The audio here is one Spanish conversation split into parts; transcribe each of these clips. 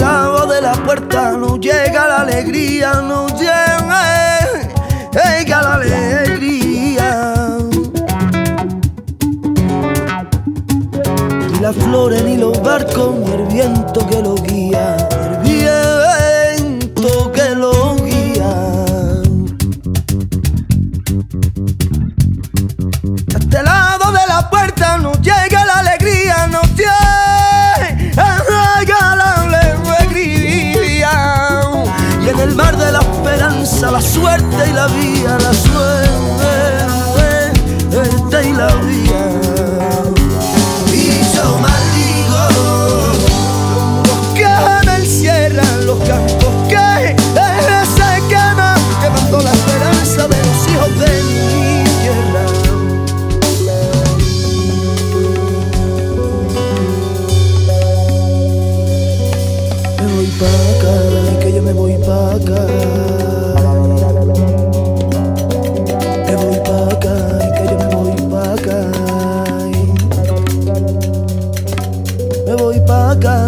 lado de la puerta no llega la alegría, no llega la alegría. Las flores ni los barcos, ni el viento que lo guía, el viento que lo guía. A este lado de la puerta no llega la alegría, no llega la alegría. Y en el mar de la esperanza, la suerte y la vía, la suerte y la vía.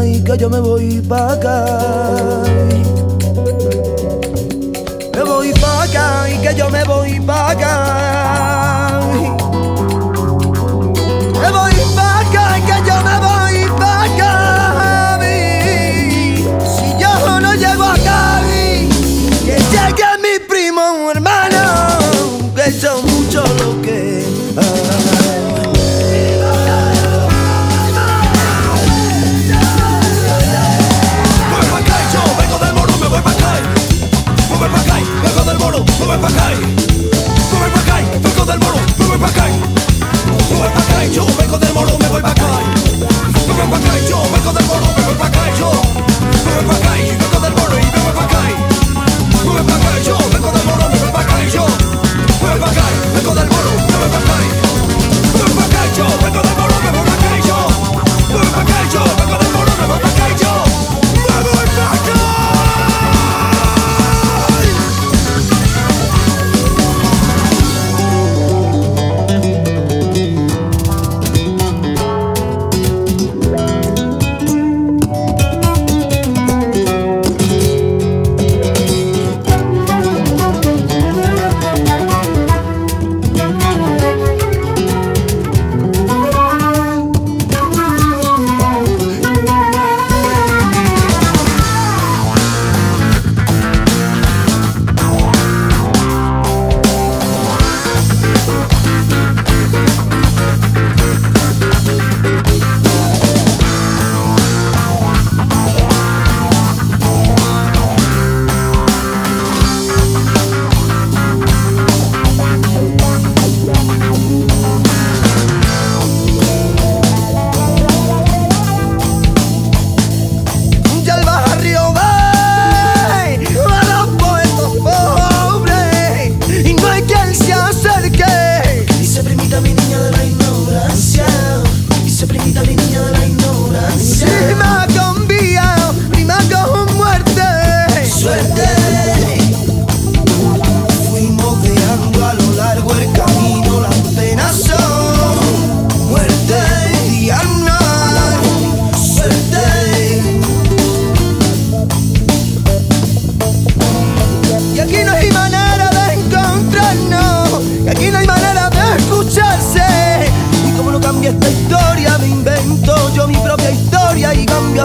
Pa' cai, que yo me voy pa' cai. Me voy pa' cai, que yo me voy pa' cai. Me voy pa' cai, que yo me voy pa' cai. Me voy pa' cai, que yo me voy pa' cai. Me voy pa' cai, que yo me voy pa' cai.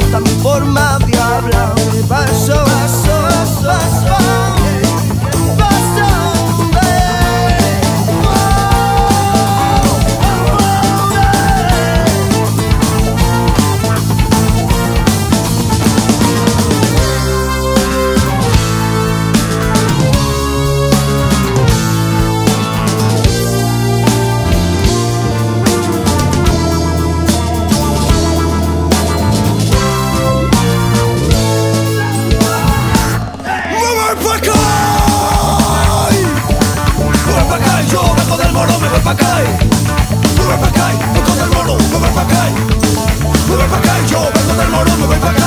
Hasta mi forma de hablar, paso, paso, paso, paso, paso, me voy pa' acá, yo vengo del morón, me voy pa' acá.